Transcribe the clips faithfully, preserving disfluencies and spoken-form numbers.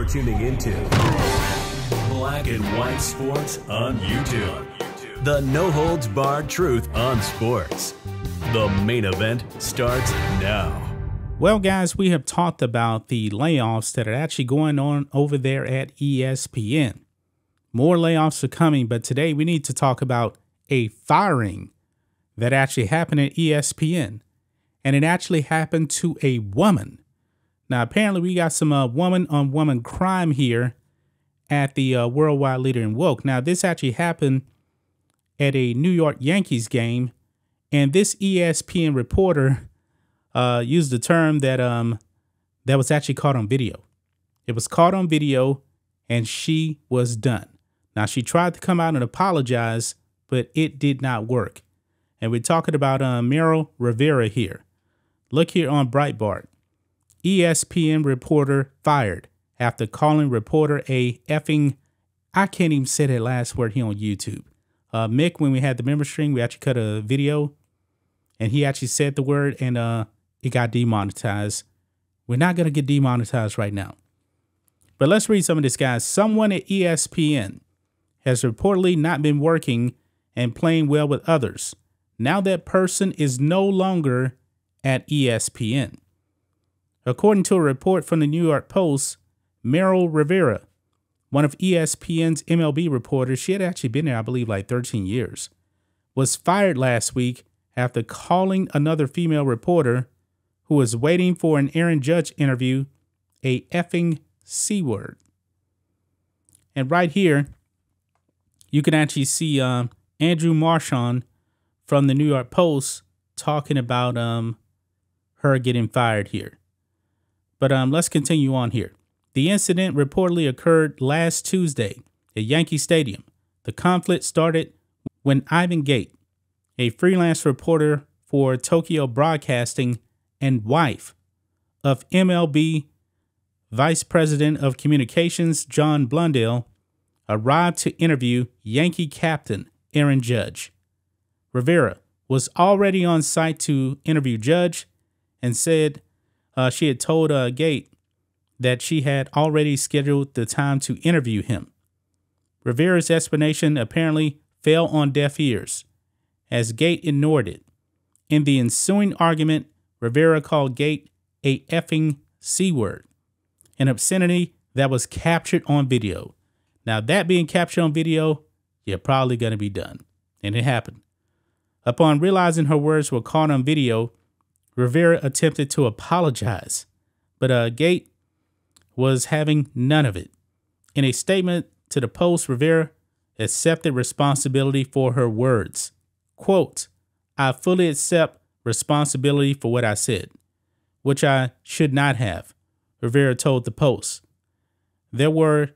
You're tuning into Black and White Sports on YouTube. The no-holds-barred truth on sports. The main event starts now. Well, guys, we have talked about the layoffs that are actually going on over there at E S P N. More layoffs are coming, but today we need to talk about a firing that actually happened at E S P N. And it actually happened to a woman. Now, apparently we got some uh, woman-on-woman crime here at the uh, worldwide leader in woke. Now, this actually happened at a New York Yankees game, and this E S P N reporter Uh, used the term that um that was actually caught on video. It was caught on video, and she was done. Now, she tried to come out and apologize, but it did not work. And we're talking about uh, Marly Rivera here. Look here on Breitbart. E S P N reporter fired after calling reporter a effing, I can't even say that last word here on YouTube. Uh, Mick, when we had the member stream, we actually cut a video, and he actually said the word, and uh. it got demonetized. We're not going to get demonetized right now. But let's read some of this, guys. Someone at E S P N has reportedly not been working and playing well with others. Now that person is no longer at E S P N. According to a report from the New York Post, Marly Rivera, one of E S P N's M L B reporters, she had actually been there, I believe, like thirteen years, was fired last week after calling another female reporter who was waiting for an Aaron Judge interview a effing C-word. And right here, you can actually see um, Andrew Marchand from the New York Post talking about um, her getting fired here. But um, let's continue on here. The incident reportedly occurred last Tuesday at Yankee Stadium. The conflict started when Ivan Gate, a freelance reporter for Tokyo Broadcasting, and wife of M L B Vice President of Communications John Blundell, arrived to interview Yankee captain Aaron Judge. Rivera was already on site to interview Judge and said uh, she had told uh, Gate that she had already scheduled the time to interview him. Rivera's explanation apparently fell on deaf ears, as Gate ignored it. In the ensuing argument, Rivera called Gate a effing C-word, an obscenity that was captured on video. Now, that being captured on video, you're probably going to be done. And it happened. Upon realizing her words were caught on video, Rivera attempted to apologize, but uh, Gate was having none of it. In a statement to the Post, Rivera accepted responsibility for her words. Quote, "I fully accept responsibility for what I said, which I should not have," Rivera told the Post. "There were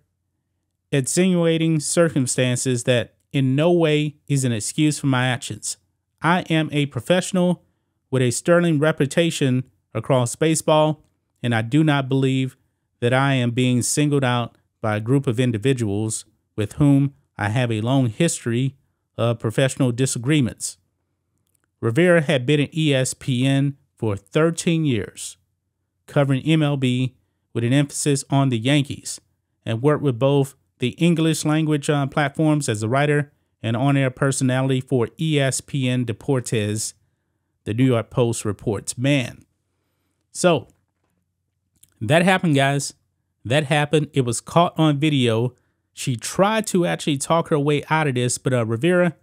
extenuating circumstances that in no way is an excuse for my actions. I am a professional with a sterling reputation across baseball, and I do not believe that I am being singled out by a group of individuals with whom I have a long history of professional disagreements." Rivera had been at E S P N for thirteen years, covering M L B with an emphasis on the Yankees, and worked with both the English language um, platforms as a writer and on-air personality for E S P N Deportes, the New York Post reports. Man. So that happened, guys. That happened. It was caught on video. She tried to actually talk her way out of this, but uh, Rivera,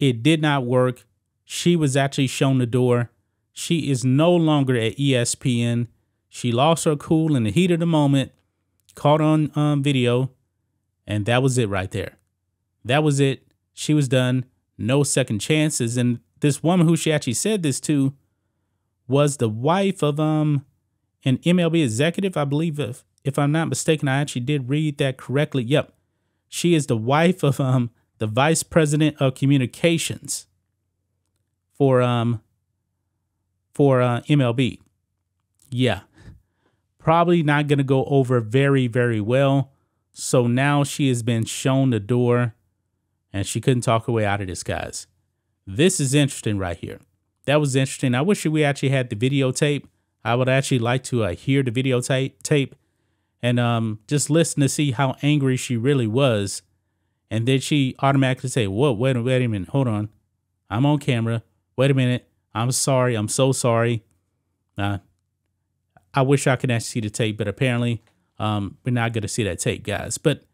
it did not work. She was actually shown the door. She is no longer at E S P N. She lost her cool in the heat of the moment, caught on um, video, and that was it right there. That was it. She was done. No second chances. And this woman who she actually said this to was the wife of um an M L B executive, I believe, if, if I'm not mistaken. I actually did read that correctly. Yep. She is the wife of um the Vice President of Communications for um for uh, M L B. Yeah, probably not going to go over very, very well. So now she has been shown the door, and she couldn't talk her way out of this, guys. This is interesting right here. That was interesting. I wish we actually had the videotape. I would actually like to uh, hear the videotape tape and um, just listen to see how angry she really was. And then she automatically say, whoa, wait, wait a minute, hold on. I'm on camera. Wait a minute. I'm sorry. I'm so sorry. Uh, I wish I could actually see the tape, but apparently um, we're not going to see that tape, guys. But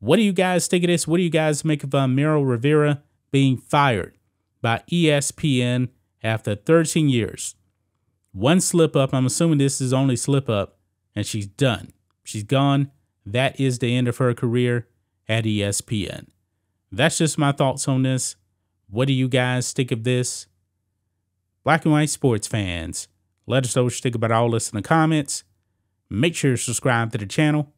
what do you guys think of this? What do you guys make of uh, Marly Rivera being fired by E S P N after thirteen years? One slip up. I'm assuming this is only slip up, and she's done. She's gone. That is the end of her career at E S P N. That's just my thoughts on this. What do you guys think of this? Black and white sports fans, let us know what you think about all this in the comments. Make sure to subscribe to the channel,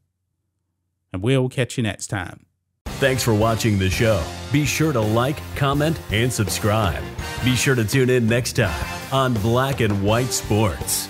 and we'll catch you next time. Thanks for watching the show. Be sure to like, comment, and subscribe. Be sure to tune in next time on Black and White Sports.